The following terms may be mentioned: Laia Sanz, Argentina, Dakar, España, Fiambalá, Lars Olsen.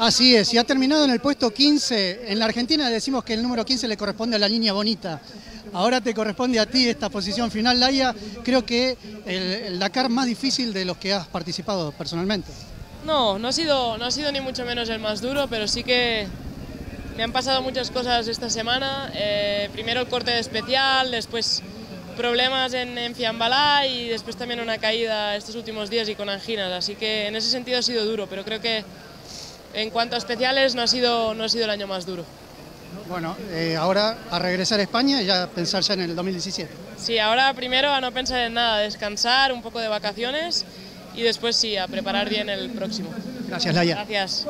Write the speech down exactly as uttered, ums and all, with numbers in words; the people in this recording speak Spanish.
Así es, y ha terminado en el puesto quince. En la Argentina decimos que el número quince le corresponde a la línea bonita. Ahora te corresponde a ti esta posición final, Laia. Creo que el, el Dakar más difícil de los que has participado personalmente. No, no ha sido, no ha sido ni mucho menos el más duro, pero sí que me han pasado muchas cosas esta semana. Eh, primero el corte de especial, después problemas en, en Fiambalá y después también una caída estos últimos días y con anginas. Así que en ese sentido ha sido duro, pero creo que en cuanto a especiales, no ha sido, no ha sido el año más duro. Bueno, eh, ahora a regresar a España y ya pensar ya en el dos mil diecisiete. Sí, ahora primero a no pensar en nada, descansar, un poco de vacaciones y después sí, a preparar bien el próximo. Gracias, Laia. Gracias.